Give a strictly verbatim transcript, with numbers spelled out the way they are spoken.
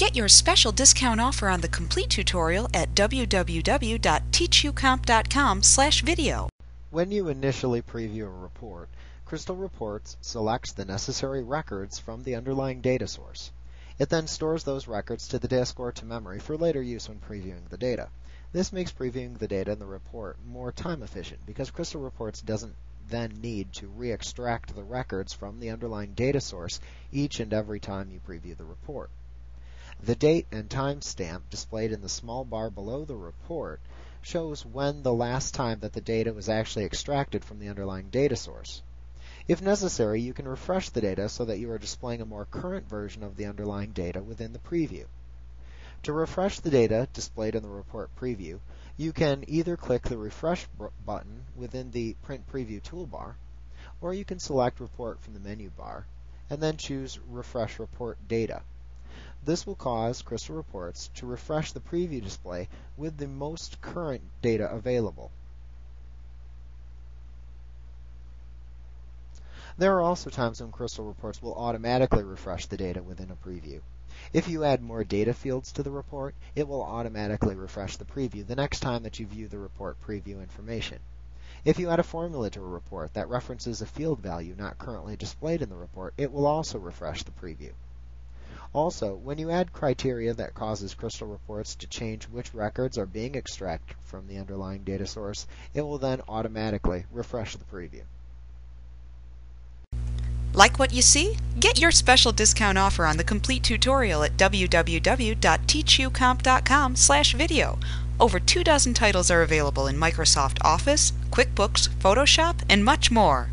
Get your special discount offer on the complete tutorial at w w w dot teachucomp dot com slash video. When you initially preview a report, Crystal Reports selects the necessary records from the underlying data source. It then stores those records to the disk or to memory for later use when previewing the data. This makes previewing the data in the report more time efficient because Crystal Reports doesn't then need to re-extract the records from the underlying data source each and every time you preview the report. The date and time stamp displayed in the small bar below the report shows when the last time that the data was actually extracted from the underlying data source. If necessary, you can refresh the data so that you are displaying a more current version of the underlying data within the preview. To refresh the data displayed in the report preview, you can either click the Refresh button within the Print Preview toolbar, or you can select Report from the menu bar, and then choose Refresh Report Data. This will cause Crystal Reports to refresh the preview display with the most current data available. There are also times when Crystal Reports will automatically refresh the data within a preview. If you add more data fields to the report, it will automatically refresh the preview the next time that you view the report preview information. If you add a formula to a report that references a field value not currently displayed in the report, it will also refresh the preview. Also, when you add criteria that causes Crystal Reports to change which records are being extracted from the underlying data source, it will then automatically refresh the preview. Like what you see? Get your special discount offer on the complete tutorial at w w w dot teachucomp dot com slash video. Over two dozen titles are available in Microsoft Office, QuickBooks, Photoshop, and much more.